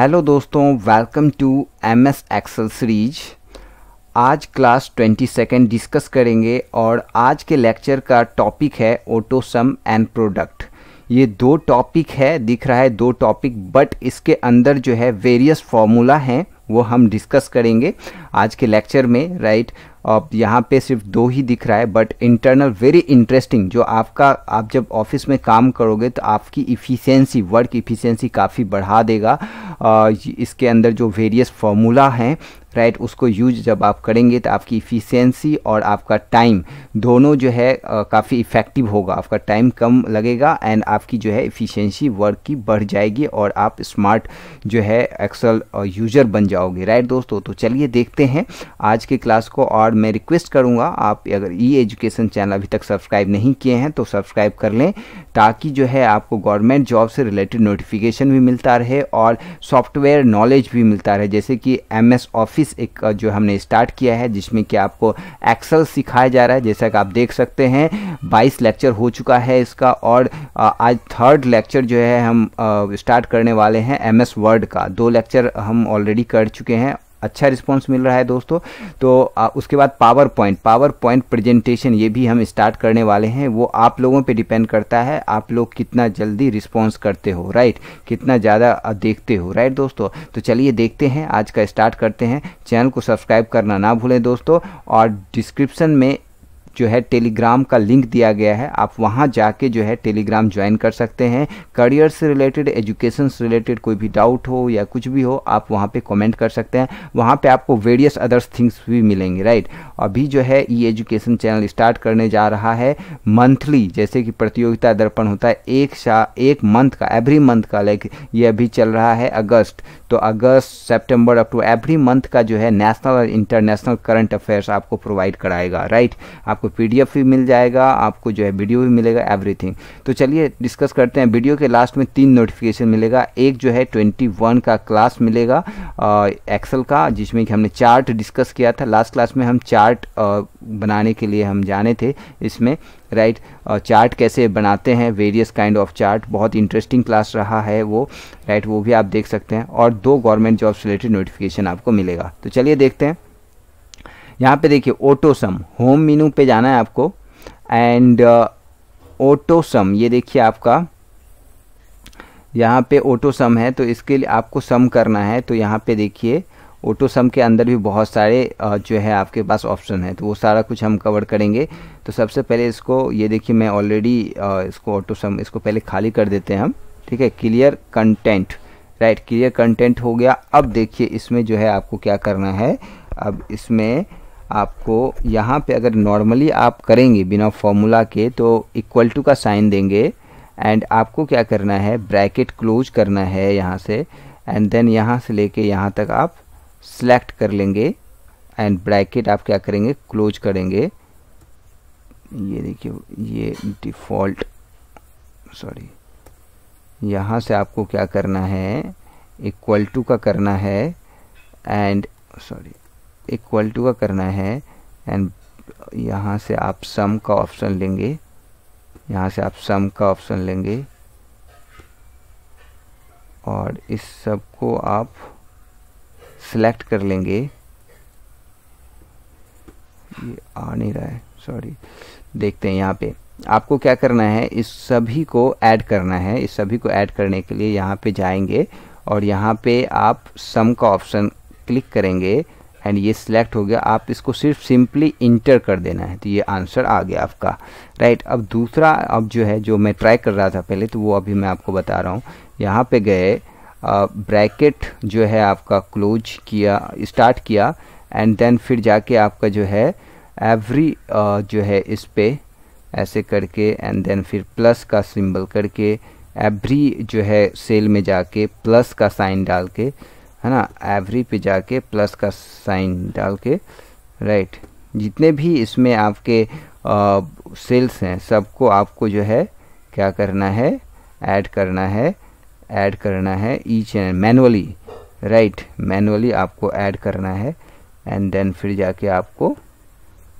Hello दोस्तों, welcome to MS Excel series. आज class 22 discuss करेंगे और आज के लेक्चर का टॉपिक है ऑटोसम एंड प्रोडक्ट। ये दो टॉपिक है, दिख रहा है दो टॉपिक, बट इसके अंदर जो है वेरियस फॉर्मूला हैं वो हम डिस्कस करेंगे आज के लेक्चर में, राइट। अब यहाँ पे सिर्फ दो ही दिख रहा है, बट इंटरनल वेरी इंटरेस्टिंग। जो आपका आप जब ऑफिस में काम करोगे तो आपकी इफ़िशियंसी, वर्क इफ़िशियंसी काफ़ी बढ़ा देगा। इसके अंदर जो वेरियस फॉर्मूला हैं, राइट, उसको यूज जब आप करेंगे तो आपकी इफ़िशियंसी और आपका टाइम दोनों जो है काफ़ी इफ़ेक्टिव होगा। आपका टाइम कम लगेगा एंड आपकी जो है इफ़िशियंसी वर्क की बढ़ जाएगी और आप स्मार्ट जो है एक्सेल यूजर बन जाओगे, राइट दोस्तों। तो चलिए देखते हैं आज के क्लास को। और मैं रिक्वेस्ट करूँगा, आप अगर ई एजुकेशन चैनल अभी तक सब्सक्राइब नहीं किए हैं तो सब्सक्राइब कर लें, ताकि जो है आपको गवर्नमेंट जॉब से रिलेटेड नोटिफिकेशन भी मिलता रहे और सॉफ्टवेयर नॉलेज भी मिलता रहे। जैसे कि MS ऑफिस एक जो हमने स्टार्ट किया है, जिसमें कि आपको एक्सेल सिखाया जा रहा है। जैसा कि आप देख सकते हैं 22 लेक्चर हो चुका है इसका, और आज थर्ड लेक्चर जो है हम स्टार्ट करने वाले हैं MS वर्ड का। दो लेक्चर हम ऑलरेडी कर चुके हैं, अच्छा रिस्पांस मिल रहा है दोस्तों। तो उसके बाद पावर पॉइंट प्रेजेंटेशन, ये भी हम स्टार्ट करने वाले हैं। वो आप लोगों पे डिपेंड करता है, आप लोग कितना जल्दी रिस्पांस करते हो, राइट, कितना ज़्यादा देखते हो, राइट दोस्तों। तो चलिए देखते हैं, आज का स्टार्ट करते हैं। चैनल को सब्सक्राइब करना ना भूलें दोस्तों, और डिस्क्रिप्शन में जो है टेलीग्राम का लिंक दिया गया है, आप वहां जाके जो है टेलीग्राम ज्वाइन कर सकते हैं। करियर से रिलेटेड, एजुकेशन से रिलेटेड कोई भी डाउट हो या कुछ भी हो, आप वहां पे कमेंट कर सकते हैं। वहां पे आपको वेरियस अदर्स थिंग्स भी मिलेंगे, राइट। अभी जो है ई एजुकेशन चैनल स्टार्ट करने जा रहा है मंथली, जैसे कि प्रतियोगिता दर्पण होता है एक मंथ का, एवरी मंथ का, लाइक ये अभी चल रहा है अगस्त, तो अगस्त सेप्टेम्बर अक्टूबर एवरी मंथ का जो है नेशनल और इंटरनेशनल करंट अफेयर्स आपको प्रोवाइड कराएगा, राइट। आपको PDF भी मिल जाएगा, आपको जो है वीडियो भी मिलेगा, एवरीथिंग। तो चलिए डिस्कस करते हैं। वीडियो के लास्ट में 3 नोटिफिकेशन मिलेगा। एक जो है 21 का क्लास मिलेगा एक्सेल का, जिसमें कि हमने चार्ट डिस्कस किया था लास्ट क्लास में। हम चार्ट बनाने के लिए हम जाने थे इसमें, राइट। चार्ट कैसे बनाते हैं, वेरियस काइंड ऑफ चार्ट, बहुत इंटरेस्टिंग क्लास रहा है वो, राइट, वो भी आप देख सकते हैं। और 2 गवर्नमेंट जॉब से रिलेटेड नोटिफिकेशन आपको मिलेगा। तो चलिए देखते हैं। यहाँ पे देखिए ऑटोसम, होम मेनू पे जाना है आपको, एंड ऑटोसम, ये देखिए आपका यहाँ पे ऑटोसम है। तो इसके लिए आपको सम करना है। तो यहाँ पे देखिए ऑटोसम के अंदर भी बहुत सारे जो है आपके पास ऑप्शन है, तो वो सारा कुछ हम कवर करेंगे। तो सबसे पहले इसको, ये देखिए मैं ऑलरेडी इसको ऑटोसम, इसको पहले खाली कर देते हैं हम, ठीक है। Clear content, right, clear content हो गया। अब देखिए इसमें जो है आपको क्या करना है। अब इसमें आपको यहाँ पे अगर नॉर्मली आप करेंगे बिना फॉर्मूला के तो इक्वल टू का साइन देंगे, एंड आपको क्या करना है, ब्रैकेट क्लोज करना है यहाँ से, एंड देन यहाँ से लेके यहाँ तक आप सेलेक्ट कर लेंगे, एंड ब्रैकेट आप क्या करेंगे, क्लोज करेंगे। ये देखिए, ये डिफ़ॉल्ट, सॉरी, यहाँ से आपको क्या करना है, इक्वल टू का करना है, एंड सॉरी इक्वल टू का करना है, एंड यहाँ से आप सम का ऑप्शन लेंगे, यहाँ से आप सम का ऑप्शन लेंगे, और इस सब को आप सेलेक्ट कर लेंगे। ये आ नहीं रहा है, सॉरी, देखते हैं। यहाँ पे आपको क्या करना है, इस सभी को ऐड करना है। इस सभी को ऐड करने के लिए यहाँ पे जाएंगे और यहाँ पे आप सम का ऑप्शन क्लिक करेंगे, एंड ये सिलेक्ट हो गया। आप इसको सिर्फ सिंपली इंटर कर देना है, तो ये आंसर आ गया आपका, राइट। अब दूसरा, अब जो है जो मैं ट्राई कर रहा था पहले, तो वो अभी मैं आपको बता रहा हूँ। यहाँ पे गए, ब्रैकेट जो है आपका क्लोज किया, स्टार्ट किया, एंड देन फिर जाके आपका जो है एवरी जो है इस पे ऐसे करके, एंड देन फिर प्लस का सिंबल करके, एवरी जो है सेल में जाके प्लस का साइन डाल के, है ना, एवरी पे जाके प्लस का साइन डाल के, राइट, जितने भी इसमें आपके सेल्स हैं सबको आपको जो है क्या करना है, ऐड करना है, ऐड करना है each and manually, right, manually आपको ऐड करना है, एंड देन फिर जाके आपको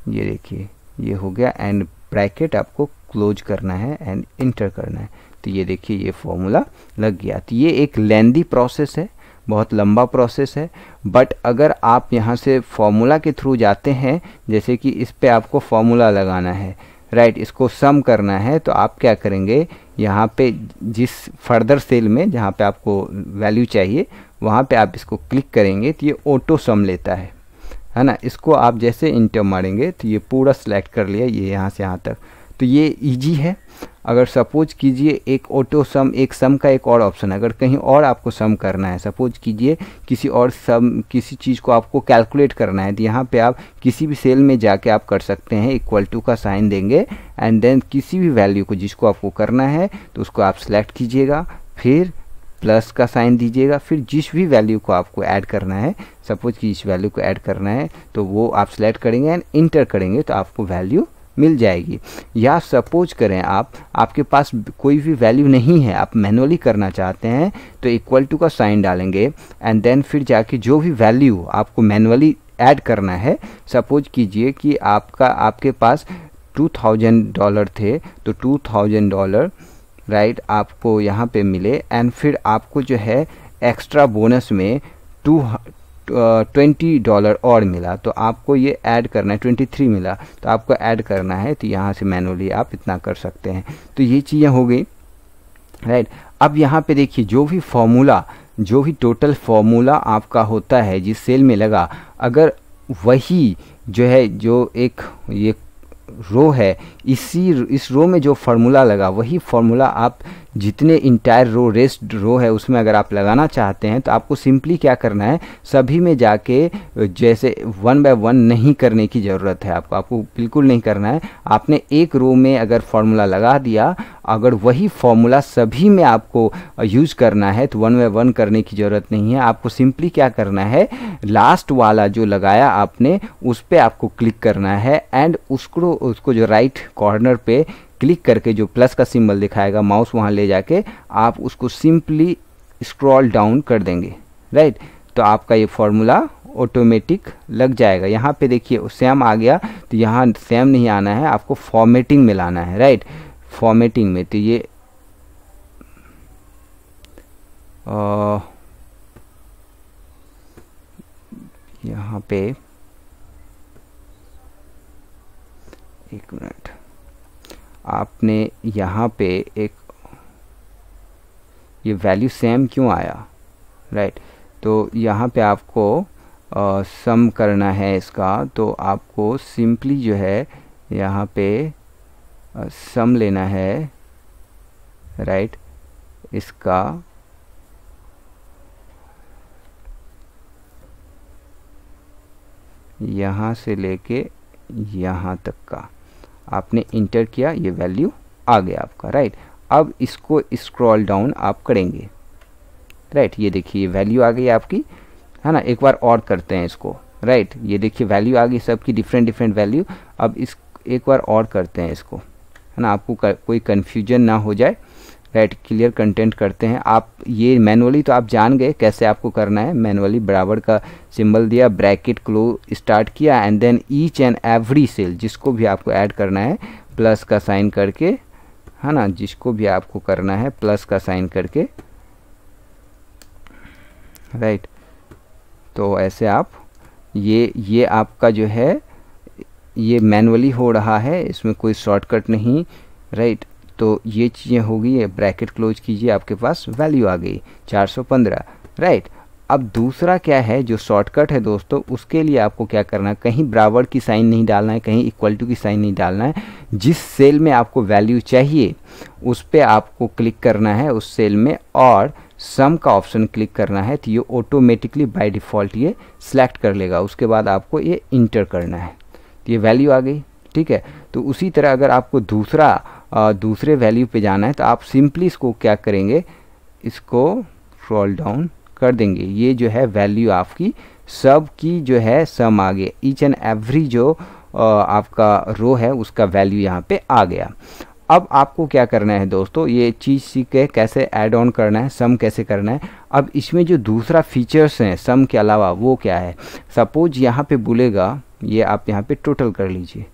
ये देखिए ये हो गया, एंड ब्रैकेट आपको क्लोज करना है एंड इंटर करना है। तो ये देखिए ये फॉर्मूला लग गया। तो ये एक लेंदी प्रोसेस है, बहुत लंबा प्रोसेस है, बट अगर आप यहाँ से फॉर्मूला के थ्रू जाते हैं, जैसे कि इस पे आपको फॉर्मूला लगाना है, राइट, इसको सम करना है, तो आप क्या करेंगे, यहाँ पे जिस फर्दर सेल में जहाँ पे आपको वैल्यू चाहिए वहाँ पे आप इसको क्लिक करेंगे तो ये ऑटो सम लेता है ना। इसको आप जैसे इंटर मारेंगे तो ये पूरा सिलेक्ट कर लिया, ये यहाँ से यहाँ तक। तो ये इजी है। अगर सपोज कीजिए एक ऑटो सम, एक सम का एक और ऑप्शन, अगर कहीं और आपको सम करना है, सपोज कीजिए किसी और सम, किसी चीज़ को आपको कैलकुलेट करना है, तो यहाँ पे आप किसी भी सेल में जाके आप कर सकते हैं, इक्वल टू का साइन देंगे एंड देन किसी भी वैल्यू को जिसको आपको करना है तो उसको आप सेलेक्ट कीजिएगा, फिर प्लस का साइन दीजिएगा, फिर जिस भी वैल्यू को आपको ऐड करना है, सपोज कि इस वैल्यू को ऐड करना है तो वो आप सेलेक्ट करेंगे एंड इंटर करेंगे तो आपको वैल्यू मिल जाएगी। या सपोज करें आप, आपके पास कोई भी वैल्यू नहीं है, आप मैनुअली करना चाहते हैं, तो इक्वल टू का साइन डालेंगे एंड देन फिर जाके जो भी वैल्यू आपको मैनुअली ऐड करना है, सपोज कीजिए कि आपका, आपके पास $2000 थे, तो $2000 राइट आपको यहाँ पे मिले एंड फिर आपको जो है एक्स्ट्रा बोनस में $20 और मिला, तो आपको ये ऐड करना है, 23 मिला तो आपको ऐड करना है, तो यहाँ से मैनुअली आप इतना कर सकते हैं। तो ये चीज़ें हो गई, राइट। अब यहाँ पे देखिए जो भी फॉर्मूला, जो भी टोटल फॉर्मूला आपका होता है जिस सेल में लगा, अगर वही जो है, जो एक ये रो है, इस रो में जो फार्मूला लगा वही फार्मूला आप जितने इंटायर रो, रेस्ट रो है उसमें अगर आप लगाना चाहते हैं, तो आपको सिंपली क्या करना है, सभी में जाके जैसे वन बाय वन नहीं करने की ज़रूरत है, आपको बिल्कुल नहीं करना है। आपने एक रो में अगर फार्मूला लगा दिया, अगर वही फार्मूला सभी में आपको यूज़ करना है तो वन बाय वन करने की ज़रूरत नहीं है। आपको सिंपली क्या करना है, लास्ट वाला जो लगाया आपने उस पर आपको क्लिक करना है एंड उसको जो राइट कॉर्नर पे क्लिक करके जो प्लस का सिंबल दिखाएगा, माउस वहाँ ले जाके आप उसको सिंपली स्क्रॉल डाउन कर देंगे, राइट, तो आपका ये फॉर्मूला ऑटोमेटिक लग जाएगा। यहाँ पे देखिए सेम आ गया, तो यहाँ सेम नहीं आना है, आपको फॉर्मेटिंग में लाना है, राइट, फॉर्मेटिंग में। तो ये यहाँ पे एक मिनट, आपने यहाँ पे एक ये वैल्यू सेम क्यों आया, राइट, तो यहाँ पे आपको सम करना है इसका, तो आपको सिंपली जो है यहाँ पे सम लेना है, राइट, इसका यहाँ से लेके यहाँ तक का आपने इंटर किया, ये वैल्यू आ गया आपका, राइट। अब इसको स्क्रॉल डाउन आप करेंगे, राइट, ये देखिए वैल्यू आ गई आपकी, है ना। एक बार और करते हैं इसको, राइट, ये देखिए वैल्यू आ गई सबकी, डिफरेंट डिफरेंट वैल्यू। अब इस एक बार और करते हैं इसको, है ना, आपको कोई कन्फ्यूजन ना हो जाए, राइट, क्लियर कंटेंट करते हैं। आप ये मैनुअली तो आप जान गए कैसे आपको करना है, मैनुअली बराबर का सिंबल दिया, ब्रैकेट क्लोज स्टार्ट किया and then each and every cell जिसको भी आपको ऐड करना है प्लस का साइन करके, है ना, जिसको भी आपको करना है प्लस का साइन करके, राइट। तो ऐसे आप ये आपका जो है ये मैनुअली हो रहा है, इसमें कोई शॉर्टकट नहीं, राइट। तो ये चीज़ें होगी, ये ब्रैकेट क्लोज कीजिए, आपके पास वैल्यू आ गई 415, राइट। अब दूसरा क्या है जो शॉर्टकट है दोस्तों, उसके लिए आपको क्या करना है, कहीं बराबर की साइन नहीं डालना है, कहीं इक्वल टू की साइन नहीं डालना है, जिस सेल में आपको वैल्यू चाहिए उस पर आपको क्लिक करना है उस सेल में और सम का ऑप्शन क्लिक करना है, तो ये ऑटोमेटिकली बाय डिफ़ॉल्ट ये सिलेक्ट कर लेगा, उसके बाद आपको ये इंटर करना है, तो ये वैल्यू आ गई, ठीक है। तो उसी तरह अगर आपको दूसरे वैल्यू पे जाना है तो आप सिंपली इसको क्या करेंगे, इसको स्क्रॉल डाउन कर देंगे, ये जो है वैल्यू आपकी सब की जो है सम आ गया, ईच एंड एवरी जो आपका रो है उसका वैल्यू यहाँ पे आ गया। अब आपको क्या करना है दोस्तों, ये चीज़ सीख के कैसे ऐड ऑन करना है, सम कैसे करना है। अब इसमें जो दूसरा फीचर्स हैं सम के अलावा वो क्या है, सपोज यहाँ पे बोलेगा, ये आप यहाँ पे टोटल कर लीजिए,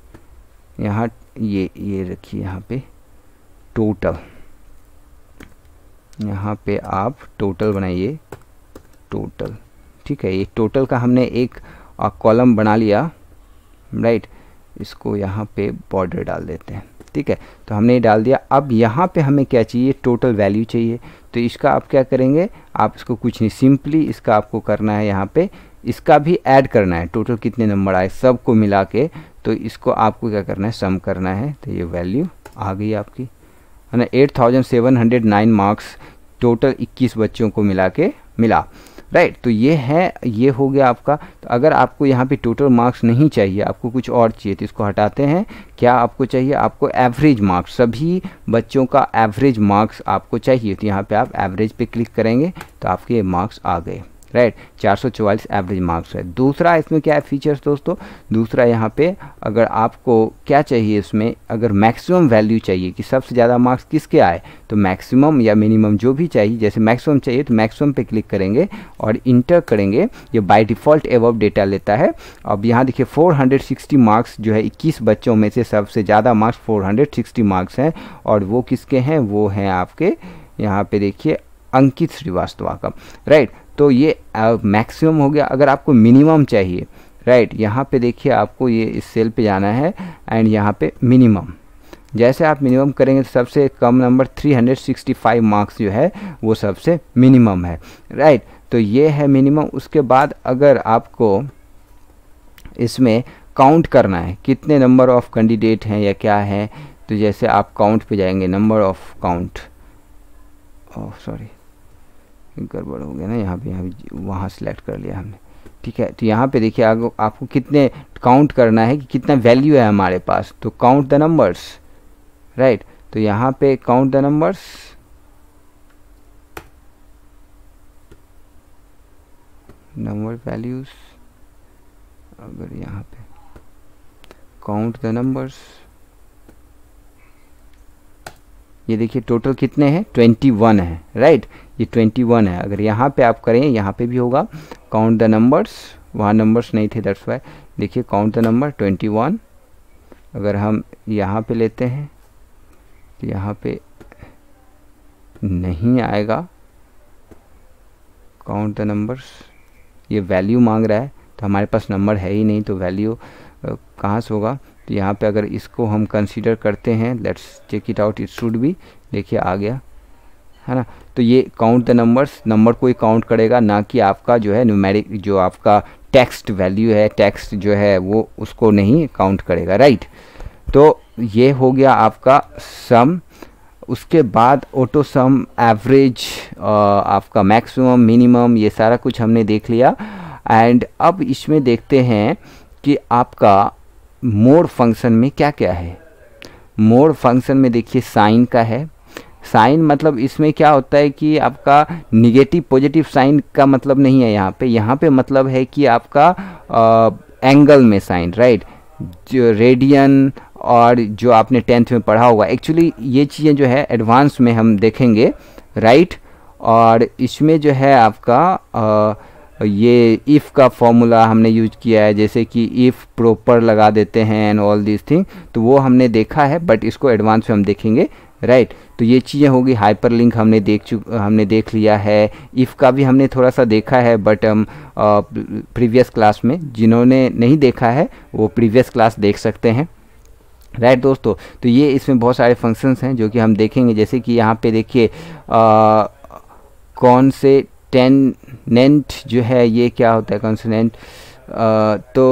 यहाँ ये रखिए, यहाँ पे टोटल, यहाँ पे आप टोटल बनाइए, टोटल। ठीक है, ये टोटल का हमने एक कॉलम बना लिया, राइट। इसको यहाँ पे बॉर्डर डाल देते हैं, ठीक है, तो हमने डाल दिया। अब यहाँ पे हमें क्या चाहिए, टोटल वैल्यू चाहिए। तो इसका आप क्या करेंगे, आप इसको कुछ नहीं, सिंपली इसका आपको करना है, यहाँ पे इसका भी ऐड करना है, टोटल कितने नंबर आए सबको मिला के। तो इसको आपको क्या करना है, सम करना है। तो ये वैल्यू आ गई आपकी, है ना, 8709 मार्क्स टोटल 21 बच्चों को मिला के मिला, राइट। तो ये है, ये हो गया आपका। तो अगर आपको यहाँ पे टोटल मार्क्स नहीं चाहिए, आपको कुछ और चाहिए, तो इसको हटाते हैं। क्या आपको चाहिए, आपको एवरेज मार्क्स, सभी बच्चों का एवरेज मार्क्स आपको चाहिए। तो यहाँ पे आप एवरेज पे क्लिक करेंगे तो आपके ये मार्क्स आ गए, राइट, 444 एवरेज मार्क्स है। दूसरा इसमें क्या है फीचर्स दोस्तों, दूसरा यहाँ पे अगर आपको क्या चाहिए, इसमें अगर मैक्सिमम वैल्यू चाहिए कि सबसे ज़्यादा मार्क्स किसके आए, तो मैक्सिमम या मिनिमम जो भी चाहिए, जैसे मैक्सिमम चाहिए तो मैक्सिमम पे क्लिक करेंगे और इंटर करेंगे। ये बाय डिफ़ॉल्ट एबव डेटा लेता है। अब यहाँ देखिए 460 मार्क्स जो है, 21 बच्चों में से सबसे ज़्यादा मार्क्स 460 मार्क्स हैं, और वो किसके हैं, वो हैं आपके यहाँ पे देखिए अंकित श्रीवास्तव का, राइट। तो ये मैक्सिमम हो गया। अगर आपको मिनिमम चाहिए, राइट, यहाँ पे देखिए आपको ये इस सेल पे जाना है एंड यहाँ पे मिनिमम, जैसे आप मिनिमम करेंगे तो सबसे कम नंबर 365 मार्क्स जो है वो सबसे मिनिमम है, राइट। तो ये है मिनिमम। उसके बाद अगर आपको इसमें काउंट करना है कितने नंबर ऑफ कैंडिडेट हैं या क्या है, तो जैसे आप काउंट पे जाएंगे, नंबर ऑफ काउंट, सॉरी गड़बड़ हो गया ना, यहाँ पे वहाँ सेलेक्ट कर लिया हमने, ठीक है। तो यहाँ पे देखिए आपको कितने काउंट करना है कि कितना वैल्यू है हमारे पास। तो काउंट द नंबर्स, राइट, तो यहाँ पे count the numbers, number values, अगर यहाँ पे काउंट द नंबर्स, ये देखिए टोटल कितने हैं, 21 है, राइट, ये 21 है। अगर यहाँ पे आप करें, यहाँ पे भी होगा काउंट द नंबर्स, वहाँ नंबर्स नहीं थे, दैट्स व्हाई। देखिए काउंट द नंबर 21, अगर हम यहाँ पे लेते हैं तो यहाँ पे नहीं आएगा काउंट द नंबर्स, ये वैल्यू मांग रहा है, तो हमारे पास नंबर है ही नहीं, तो वैल्यू कहाँ से होगा। तो यहाँ पे अगर इसको हम कंसीडर करते हैं, let's check it out, it should be, देखिए आ गया, है ना। तो ये काउंट द नंबर्स, नंबर को ही काउंट करेगा, ना कि आपका जो है न्यूमेरिक, जो आपका टेक्स्ट वैल्यू है, टेक्स्ट जो है वो उसको नहीं काउंट करेगा, राइट। तो ये हो गया आपका सम। उसके बाद ऑटो सम, एवरेज, आपका मैक्सिमम, मिनिमम, ये सारा कुछ हमने देख लिया। एंड अब इसमें देखते हैं कि आपका मोर फंक्शन में क्या क्या है। मोर फंक्शन में देखिए साइन का है, साइन मतलब इसमें क्या होता है कि आपका निगेटिव पॉजिटिव साइन का मतलब नहीं है यहाँ पे, यहाँ पे मतलब है कि आपका एंगल में साइन, राइट, जो रेडियन और जो आपने 10th में पढ़ा होगा। एक्चुअली ये चीज़ें जो है एडवांस में हम देखेंगे, राइट। और इसमें जो है आपका ये इफ़ का फॉर्मूला हमने यूज किया है, जैसे कि इफ़ प्रॉपर लगा देते हैं एंड ऑल दिस थिंग, तो वो हमने देखा है, बट इसको एडवांस में हम देखेंगे, राइट। तो ये चीज़ें होगी। हाइपरलिंक हमने देख लिया है, इफ़ का भी हमने थोड़ा सा देखा है, बट हम प्रीवियस क्लास में, जिन्होंने नहीं देखा है वो प्रीवियस क्लास देख सकते हैं, राइट दोस्तों। तो ये इसमें बहुत सारे फंक्शंस हैं जो कि हम देखेंगे, जैसे कि यहाँ पे देखिए कौन से टेनेंट जो है, ये क्या होता है कॉन्सोनेंट। तो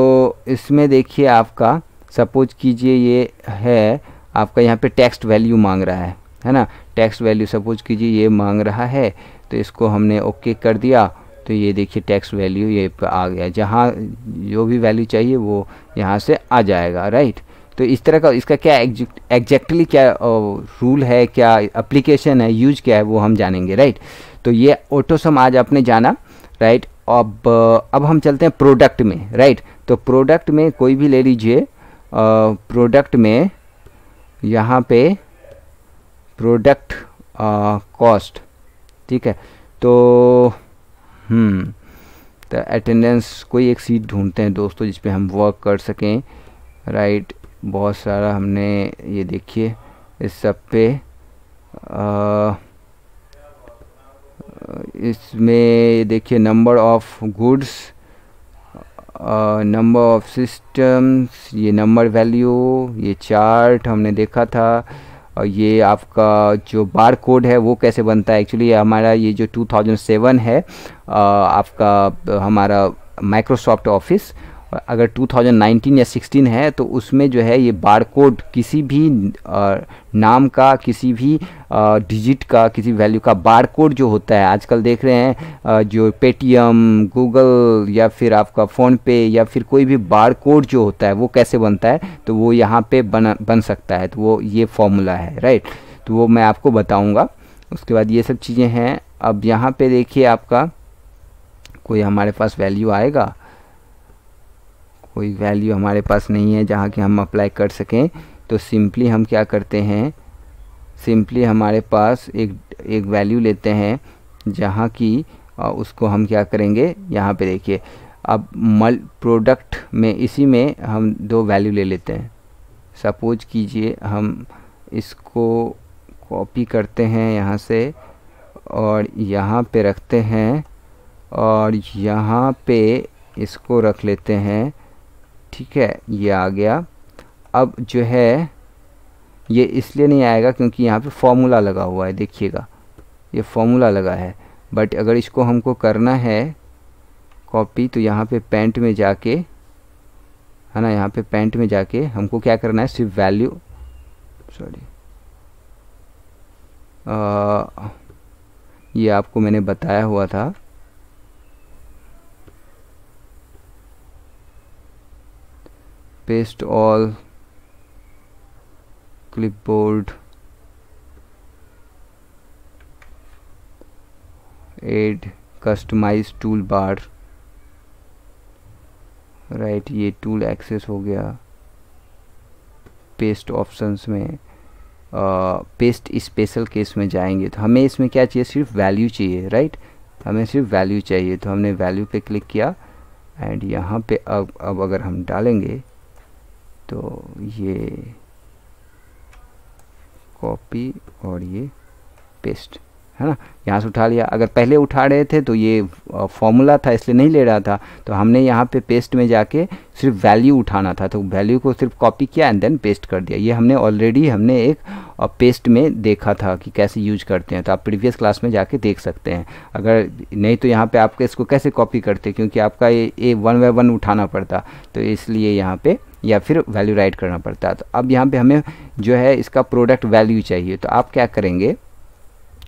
इसमें देखिए आपका सपोज कीजिए ये है आपका, यहाँ पे टेक्स्ट वैल्यू मांग रहा है ना, टेक्स्ट वैल्यू सपोज कीजिए ये मांग रहा है, तो इसको हमने ओके कर दिया, तो ये देखिए टेक्स्ट वैल्यू ये पे आ गया, जहाँ जो भी वैल्यू चाहिए वो यहाँ से आ जाएगा, राइट। तो इस तरह का इसका क्या एग्जैक्टली क्या रूल है, क्या एप्लीकेशन है, यूज क्या है, वो हम जानेंगे, राइट। तो ये ऑटोसम आज आपने जाना, राइट। अब हम चलते हैं प्रोडक्ट में, राइट। तो प्रोडक्ट में कोई भी ले लीजिए, प्रोडक्ट में यहाँ पे प्रोडक्ट कॉस्ट, ठीक है। तो तो अटेंडेंस, कोई एक सीट ढूंढते हैं दोस्तों जिस पे हम वर्क कर सकें, राइट। बहुत सारा हमने ये देखिए इस सब पे इसमें देखिए number of goods, number of systems, ये नंबर वैल्यू, ये चार्ट हमने देखा था, और ये आपका जो बार कोड है वो कैसे बनता है। एक्चुअली हमारा ये जो 2007 है आपका हमारा माइक्रोसॉफ्ट ऑफिस, अगर 2019 या 16 है तो उसमें जो है ये बार कोड किसी भी नाम का, किसी भी डिजिट का, किसी वैल्यू का बार कोड जो होता है आजकल देख रहे हैं, जो पेटीएम, गूगल या फिर आपका फ़ोनपे या फिर कोई भी बार कोड जो होता है वो कैसे बनता है, तो वो यहाँ पे बन सकता है। तो वो ये फॉर्मूला है, राइट, तो वो मैं आपको बताऊँगा। उसके बाद ये सब चीज़ें हैं। अब यहाँ पर देखिए आपका कोई हमारे पास वैल्यू आएगा, कोई वैल्यू हमारे पास नहीं है जहाँ कि हम अप्लाई कर सकें। तो सिंपली हम क्या करते हैं, सिंपली हमारे पास एक वैल्यू लेते हैं जहाँ कि उसको हम क्या करेंगे, यहाँ पे देखिए अब प्रोडक्ट में इसी में हम दो वैल्यू ले लेते हैं। सपोज कीजिए हम इसको कॉपी करते हैं यहाँ से और यहाँ पे रखते हैं और यहाँ पे इसको रख लेते हैं, ठीक है, ये आ गया। अब जो है ये इसलिए नहीं आएगा क्योंकि यहाँ पे फॉर्मूला लगा हुआ है, देखिएगा ये फॉर्मूला लगा है। बट अगर इसको हमको करना है कॉपी, तो यहाँ पे पेंट में जाके, है ना, यहाँ पे पेंट में जाके हमको क्या करना है, सिर्फ वैल्यू, सॉरी ये आपको मैंने बताया हुआ था, paste all clipboard 8 customize tool bar, right, ये टूल एक्सेस हो गया पेस्ट ऑप्शंस में, पेस्ट स्पेशल केस में जाएंगे। तो हमें इसमें क्या चाहिए, सिर्फ वैल्यू चाहिए, राइट, हमें सिर्फ वैल्यू चाहिए। तो हमने वैल्यू पे क्लिक किया एंड यहाँ पे अब अगर हम डालेंगे तो ये कॉपी और ये पेस्ट, है ना, यहाँ से उठा लिया। अगर पहले उठा रहे थे तो ये फॉर्मूला था इसलिए नहीं ले रहा था, तो हमने यहाँ पे पेस्ट में जाके सिर्फ वैल्यू उठाना था, तो वैल्यू को सिर्फ कॉपी किया एंड देन पेस्ट कर दिया। ये हमने ऑलरेडी एक पेस्ट में देखा था कि कैसे यूज करते हैं, तो आप प्रीवियस क्लास में जाके देख सकते हैं। अगर नहीं तो यहाँ पर आपके इसको कैसे कॉपी करते, क्योंकि आपका ये 1 बाय 1 उठाना पड़ता, तो इसलिए यहाँ पर, या फिर वैल्यू राइट करना पड़ता। तो अब यहाँ पर हमें जो है इसका प्रोडक्ट वैल्यू चाहिए, तो आप क्या करेंगे,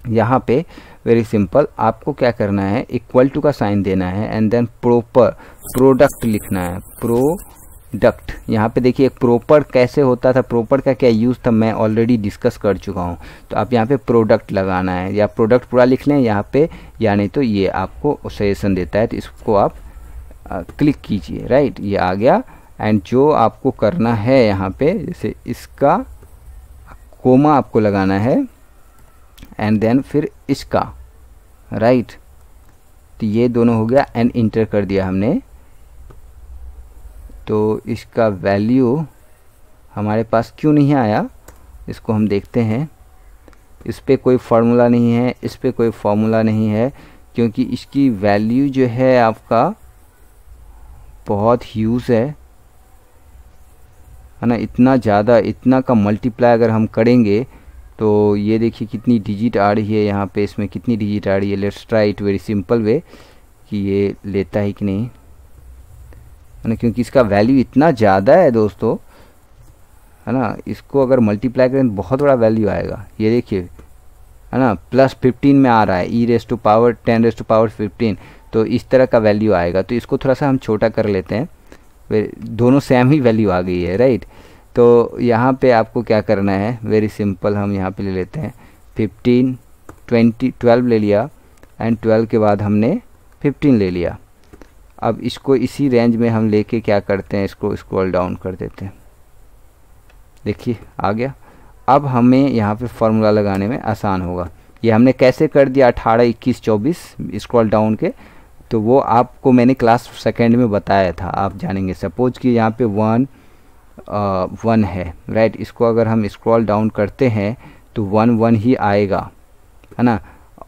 यहाँ पे वेरी सिंपल, आपको क्या करना है, इक्वल टू का साइन देना है एंड देन प्रॉपर प्रोडक्ट लिखना है, प्रोडक्ट। यहाँ पे देखिए प्रॉपर कैसे होता था, प्रॉपर का क्या यूज़ था मैं ऑलरेडी डिस्कस कर चुका हूँ। तो आप यहाँ पे प्रोडक्ट लगाना है, या प्रोडक्ट पूरा लिख लें यहाँ पे, या नहीं तो ये आपको सजेशन देता है, तो इसको आप क्लिक कीजिए, राइट, ये आ गया। एंड जो आपको करना है यहाँ पर, जैसे इसका कोमा आपको लगाना है एंड देन फिर इसका, राइट, तो ये दोनों हो गया एंड इंटर कर दिया हमने। तो इसका वैल्यू हमारे पास क्यों नहीं आया, इसको हम देखते हैं। इस पर कोई फार्मूला नहीं है, इस पर कोई फार्मूला नहीं है, क्योंकि इसकी वैल्यू जो है आपका बहुत ह्यूज है ना, इतना ज़्यादा, इतना का मल्टीप्लाई अगर हम करेंगे तो ये देखिए कितनी डिजिट आ रही है यहाँ पे, इसमें कितनी डिजिट आ रही है। Let's try it very simple way कि ये लेता है कि नहीं, है ना, क्योंकि इसका वैल्यू इतना ज़्यादा है दोस्तों, है ना, इसको अगर मल्टीप्लाई करें तो बहुत बड़ा वैल्यू आएगा। ये देखिए, है ना, +15 में आ रहा है, E⁰10⁻¹⁵ तो इस तरह का वैल्यू आएगा। तो इसको थोड़ा सा हम छोटा कर लेते हैं, दोनों सेम ही वैल्यू आ गई है, राइट। तो यहाँ पे आपको क्या करना है, वेरी सिंपल, हम यहाँ पे ले लेते हैं 15, 20, 12 ले लिया एंड 12 के बाद हमने 15 ले लिया। अब इसको इसी रेंज में हम लेके क्या करते हैं, इसको स्क्रॉल डाउन कर देते हैं, देखिए आ गया। अब हमें यहाँ पे फार्मूला लगाने में आसान होगा। ये हमने कैसे कर दिया 18, 21, 24 स्क्रॉल डाउन के, तो वो आपको मैंने क्लास सेकेंड में बताया था, आप जानेंगे। सपोज कि यहाँ पर 1 है, राइट, इसको अगर हम स्क्रॉल डाउन करते हैं तो 1, 1 ही आएगा, है ना,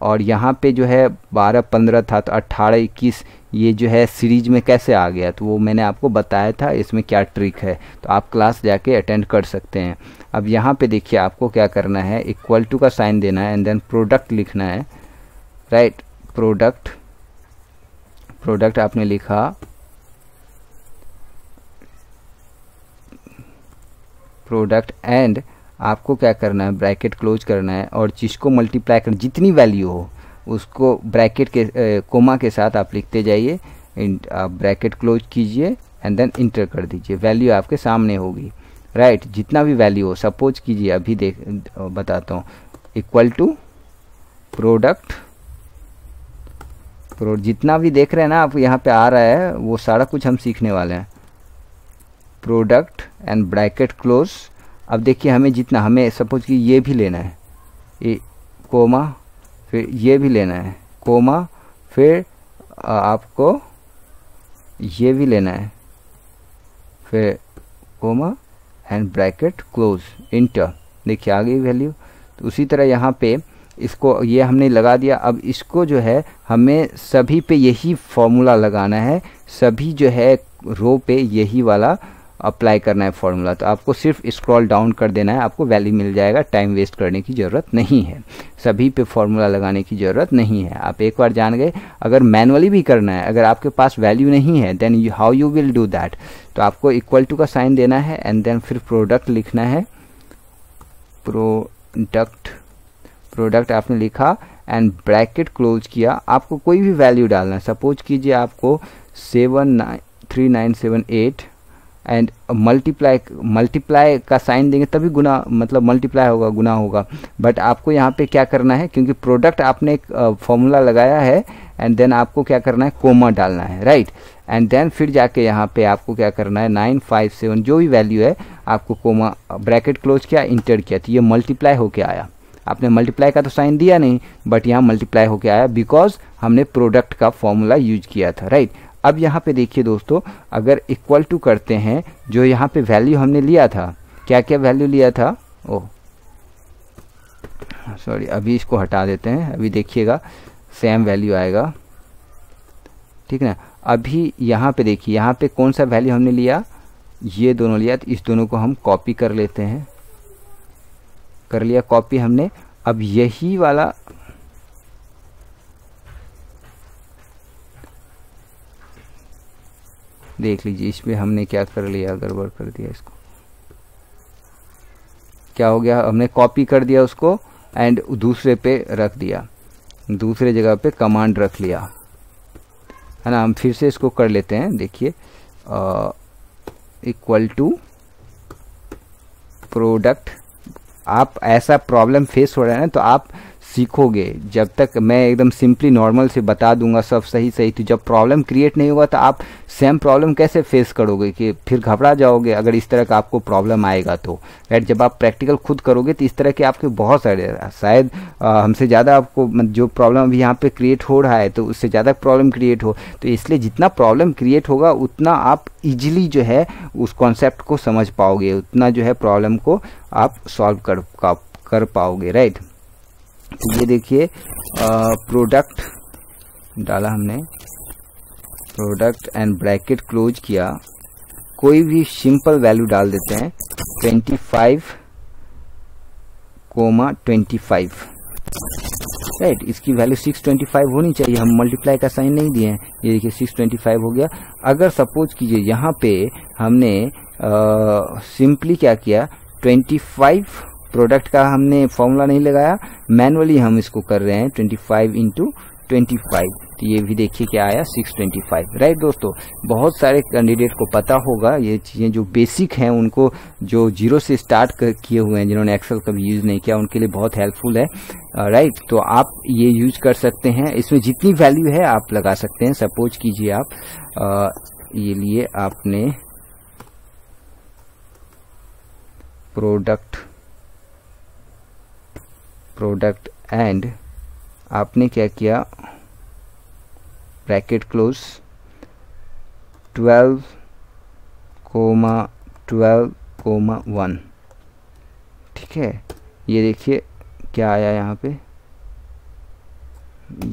और यहाँ पे जो है 12, 15 था तो 18, 21 ये जो है सीरीज़ में कैसे आ गया, तो वो मैंने आपको बताया था इसमें क्या ट्रिक है, तो आप क्लास जाके अटेंड कर सकते हैं। अब यहाँ पे देखिए आपको क्या करना है, इक्वल टू का साइन देना है एंड देन प्रोडक्ट लिखना है, राइट। प्रोडक्ट आपने लिखा, प्रोडक्ट एंड आपको क्या करना है, ब्रैकेट क्लोज करना है और चीज़ को मल्टीप्लाई कर, जितनी वैल्यू हो उसको ब्रैकेट के कोमा के साथ आप लिखते जाइए, ब्रैकेट क्लोज कीजिए एंड देन इंटर कर दीजिए, वैल्यू आपके सामने होगी, राइट। जितना भी वैल्यू हो, सपोज कीजिए अभी बताता हूँ, इक्वल टू प्रोडक्ट, जितना भी देख रहे हैं ना आप यहाँ पे आ रहा है, वो सारा कुछ हम सीखने वाले हैं। प्रोडक्ट एंड ब्रैकेट क्लोज, अब देखिए हमें जितना, हमें सपोज कि ये भी लेना है, ये कोमा, फिर ये भी लेना है कोमा, फिर आपको ये भी लेना है, फिर comma and bracket close, enter. देखिए आ गई वैल्यू। तो उसी तरह यहाँ पे इसको, ये हमने लगा दिया। अब इसको जो है हमें सभी पे यही फॉर्मूला लगाना है, सभी जो है रो पे यही वाला अप्लाई करना है फॉर्मूला। तो आपको सिर्फ स्क्रॉल डाउन कर देना है, आपको वैल्यू मिल जाएगा, टाइम वेस्ट करने की ज़रूरत नहीं है, सभी पे फॉर्मूला लगाने की ज़रूरत नहीं है। आप एक बार जान गए। अगर मैनुअली भी करना है, अगर आपके पास वैल्यू नहीं है, then how you will do that, तो आपको इक्वल टू का साइन देना है एंड देन फिर प्रोडक्ट लिखना है, प्रोडक्ट आपने लिखा एंड ब्रैकेट क्लोज किया। आपको कोई भी वैल्यू डालना है, सपोज कीजिए आपको 793978 एंड मल्टीप्लाई का साइन देंगे तभी गुना, मतलब मल्टीप्लाई होगा, गुना होगा। बट आपको यहाँ पे क्या करना है, क्योंकि प्रोडक्ट आपने एक फॉर्मूला लगाया है एंड देन आपको क्या करना है, कोमा डालना है, राइट। एंड देन फिर जाके यहाँ पे आपको क्या करना है, 957 जो भी वैल्यू है आपको कोमा, ब्रैकेट क्लोज किया, इंटर किया, तो ये मल्टीप्लाई होके आया। आपने मल्टीप्लाई का तो साइन दिया नहीं, बट यहाँ मल्टीप्लाई होके आया बिकॉज हमने प्रोडक्ट का फॉर्मूला यूज किया था, राइट। अब यहाँ पे देखिए दोस्तों, अगर इक्वल टू करते हैं, जो यहाँ पे वैल्यू हमने लिया था, क्या क्या वैल्यू लिया था, सॉरी अभी इसको हटा देते हैं, अभी देखिएगा सेम वैल्यू आएगा, ठीक ना। अभी यहाँ पे देखिए, यहाँ पे कौन सा वैल्यू हमने लिया, ये दोनों लिया, तो इस दोनों को हम कॉपी कर लेते हैं, कर लिया कॉपी हमने। अब यही वाला देख लीजिए, इसमें हमने क्या कर लिया, गड़बड़ कर दिया इसको, क्या हो गया, हमने कॉपी कर दिया उसको एंड दूसरे पे रख दिया, दूसरे जगह पे कमांड रख लिया, है ना। हम फिर से इसको कर लेते हैं, देखिए इक्वल टू प्रोडक्ट। आप ऐसा प्रॉब्लम फेस हो रहा है ना, तो आप सीखोगे। जब तक मैं एकदम सिंपली नॉर्मल से बता दूंगा सब सही, तो जब प्रॉब्लम क्रिएट नहीं होगा तो आप सेम प्रॉब्लम कैसे फेस करोगे, कि फिर घबरा जाओगे अगर इस तरह का आपको प्रॉब्लम आएगा तो, राइट। जब आप प्रैक्टिकल खुद करोगे तो इस तरह के आपके बहुत सारे, शायद हमसे ज़्यादा आपको जो प्रॉब्लम अभी यहाँ पर क्रिएट हो रहा है, तो उससे ज़्यादा प्रॉब्लम क्रिएट हो, तो इसलिए जितना प्रॉब्लम क्रिएट होगा उतना आप ईजिली जो है उस कॉन्सेप्ट को समझ पाओगे, उतना जो है प्रॉब्लम को आप सॉल्व कर पाओगे, राइट। तो ये देखिए प्रोडक्ट डाला हमने, प्रोडक्ट एंड ब्रैकेट क्लोज किया, कोई भी सिंपल वैल्यू डाल देते हैं, 25, 25, राइट। इसकी वैल्यू 625 होनी चाहिए, हम मल्टीप्लाई का साइन नहीं दिए हैं। ये देखिए 625 हो गया। अगर सपोज कीजिए यहाँ पे हमने सिंपली क्या किया, 25 प्रोडक्ट का हमने फॉर्मूला नहीं लगाया, मैनुअली हम इसको कर रहे हैं, 25 इंटू 25, तो ये भी देखिए क्या आया, 625, राइट। दोस्तों बहुत सारे कैंडिडेट को पता होगा ये चीज़ें, जो बेसिक हैं उनको, जो जीरो से स्टार्ट किए हुए हैं, जिन्होंने एक्सेल कभी यूज़ नहीं किया, उनके लिए बहुत हेल्पफुल है, राइट। तो आप ये यूज कर सकते हैं, इसमें जितनी वैल्यू है आप लगा सकते हैं। सपोज कीजिए आप ये लिए आपने प्रोडक्ट एंड आपने क्या किया, ब्रैकेट क्लोज, 12, 12, 1, ठीक है। ये देखिए क्या आया यहाँ पे,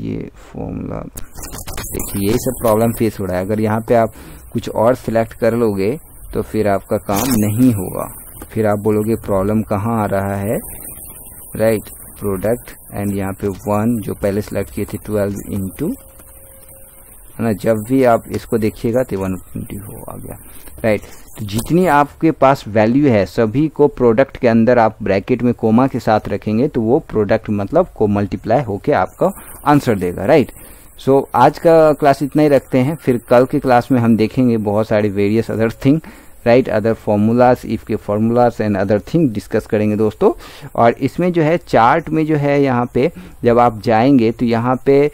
ये फॉर्मूला देखिए, यही सब प्रॉब्लम फेस हो रहा है। अगर यहाँ पे आप कुछ और सिलेक्ट कर लोगे तो फिर आपका काम नहीं होगा, फिर आप बोलोगे प्रॉब्लम कहाँ आ रहा है, राइट। प्रोडक्ट एंड यहाँ पे 1 जो पहले सिलेक्ट किए थे 12 इंटू है ना, जब भी आप इसको देखिएगा तो 120 हो आ गया, राइट। तो जितनी आपके पास वैल्यू है सभी को प्रोडक्ट के अंदर आप ब्रैकेट में कोमा के साथ रखेंगे तो वो प्रोडक्ट मतलब को मल्टीप्लाई होके आपका आंसर देगा, राइट। सो आज का क्लास इतना ही रखते हैं, फिर कल के क्लास में हम देखेंगे बहुत सारे various other thing, right, other formulas, if के formulas and other thing discuss करेंगे दोस्तों। और इसमें जो है चार्ट में जो है यहाँ पे जब आप जाएंगे तो यहाँ पे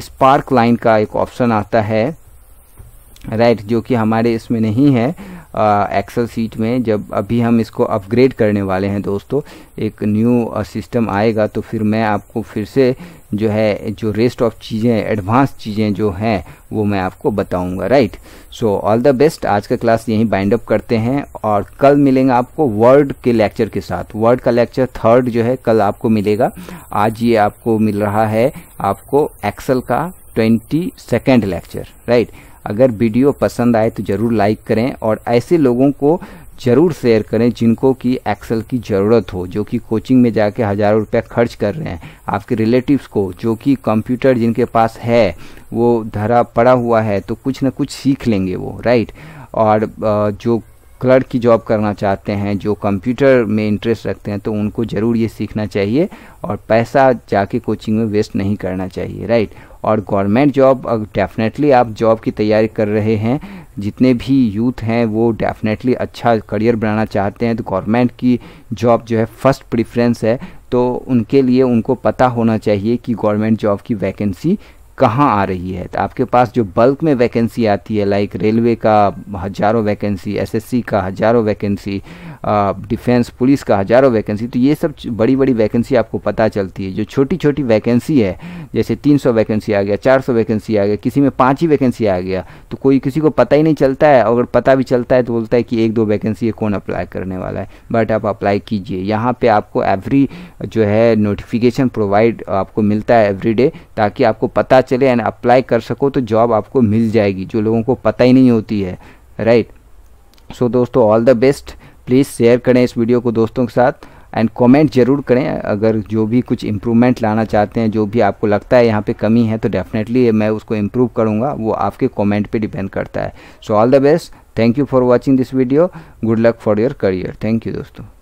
स्पार्क लाइन का एक ऑप्शन आता है, राइट, जो कि हमारे इसमें नहीं है एक्सेल सीट में। जब अभी हम इसको अपग्रेड करने वाले हैं दोस्तों, एक न्यू सिस्टम आएगा तो फिर मैं आपको फिर से जो है जो रेस्ट ऑफ चीज़ें एडवांस चीज़ें जो हैं वो मैं आपको बताऊंगा, right. So all the best, आज का क्लास यहीं बाइंड अप करते हैं और कल मिलेंगे आपको वर्ड के लेक्चर के साथ। वर्ड का लेक्चर 3rd जो है कल आपको मिलेगा, आज ये आपको मिल रहा है आपको एक्सेल का 22nd लेक्चर, राइट। अगर वीडियो पसंद आए तो ज़रूर लाइक करें और ऐसे लोगों को ज़रूर शेयर करें जिनको कि एक्सेल की ज़रूरत हो, जो कि कोचिंग में जाके हज़ारों रुपया खर्च कर रहे हैं, आपके रिलेटिव्स को जो कि कंप्यूटर जिनके पास है वो धरा पड़ा हुआ है तो कुछ ना कुछ सीख लेंगे वो, राइट। और जो क्लर्क की जॉब करना चाहते हैं, जो कंप्यूटर में इंटरेस्ट रखते हैं तो उनको ज़रूर ये सीखना चाहिए और पैसा जाके कोचिंग में वेस्ट नहीं करना चाहिए, राइट। और गवर्नमेंट जॉब, अब डेफिनेटली आप जॉब की तैयारी कर रहे हैं, जितने भी यूथ हैं वो डेफिनेटली अच्छा करियर बनाना चाहते हैं तो गवर्नमेंट की जॉब जो है फर्स्ट प्रेफरेंस है, तो उनके लिए उनको पता होना चाहिए कि गवर्नमेंट जॉब की वैकेंसी कहाँ आ रही है। तो आपके पास जो बल्क में वैकेंसी आती है, लाइक रेलवे का हज़ारों वैकेंसी, एसएससी का हज़ारों वैकेंसी, डिफेंस पुलिस का हज़ारों वैकेंसी, तो ये सब बड़ी बड़ी वैकेंसी आपको पता चलती है। जो छोटी छोटी वैकेंसी है जैसे 300 वैकेंसी आ गया, 400 वैकेंसी आ गया, किसी में 5 ही वैकेंसी आ गया तो कोई किसी को पता ही नहीं चलता है, अगर पता भी चलता है तो बोलता है कि 1-2 वैकेंसी है, कौन अप्लाई करने वाला है। बट आप अप्लाई कीजिए, यहाँ पर आपको एवरी जो है नोटिफिकेशन प्रोवाइड आपको मिलता है एवरी डे, ताकि आपको पता चले एंड अप्लाई कर सको तो जॉब आपको मिल जाएगी जो लोगों को पता ही नहीं होती है, राइट। सो दोस्तों all the best, please share करें इस वीडियो को दोस्तों के साथ एंड कमेंट जरूर करें अगर जो भी कुछ इम्प्रूवमेंट लाना चाहते हैं, जो भी आपको लगता है यहाँ पे कमी है तो डेफिनेटली मैं उसको इम्प्रूव करूँगा, वो आपके कमेंट पे डिपेंड करता है। So all the best, thank you for watching this video, good luck for your career, thank you दोस्तों।